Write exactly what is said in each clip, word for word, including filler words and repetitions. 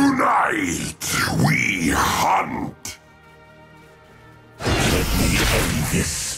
Tonight we hunt. Let me end this.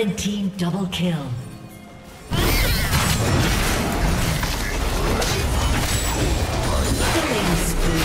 Red team double kill. Killing spree.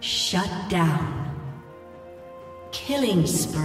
Shut down. Killing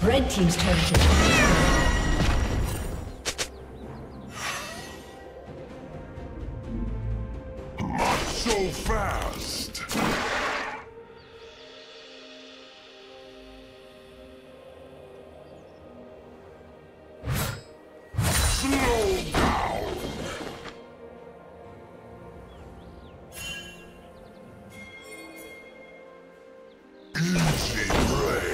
Red team's turret has been destroyed. Not so fast. Slow down. Easy prey.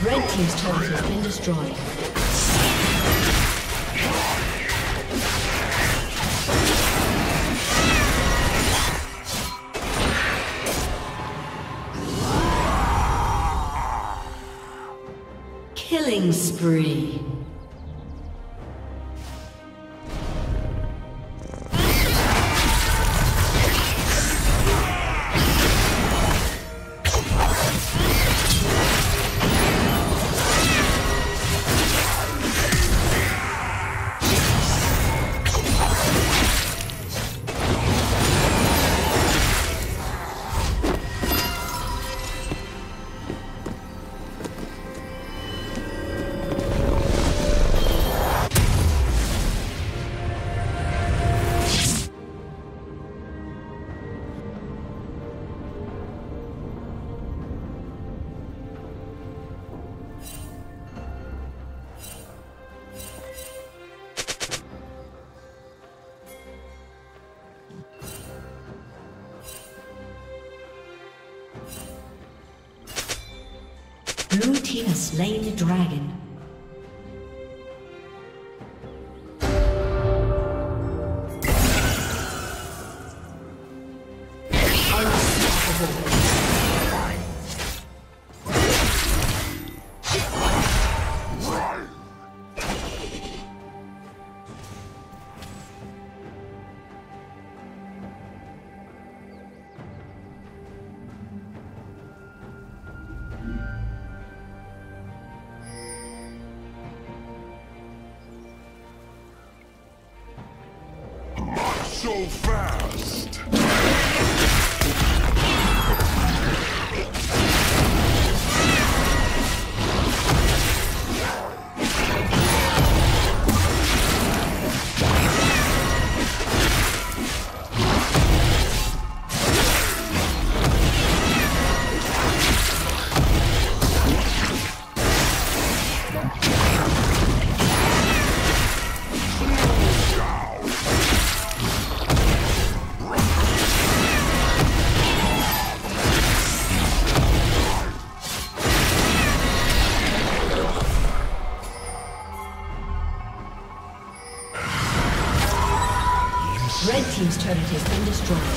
Red team's turret has been destroyed. Killing spree. Blue team has slain the dragon. So fast. Red team's turret has been destroyed.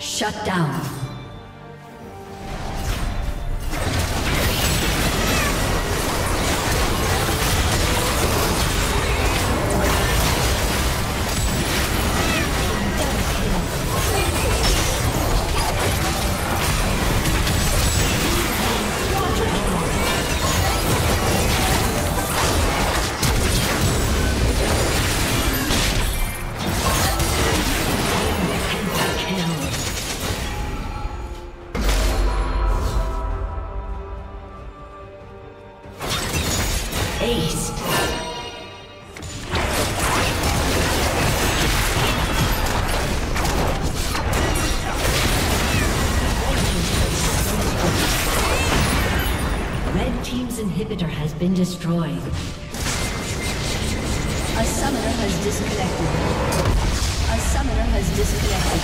Shut down. Inhibitor has been destroyed. A summoner has disconnected. A summoner has disconnected.